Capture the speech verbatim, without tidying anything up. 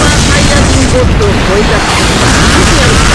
ーサイヤ人ゴッドを超えた。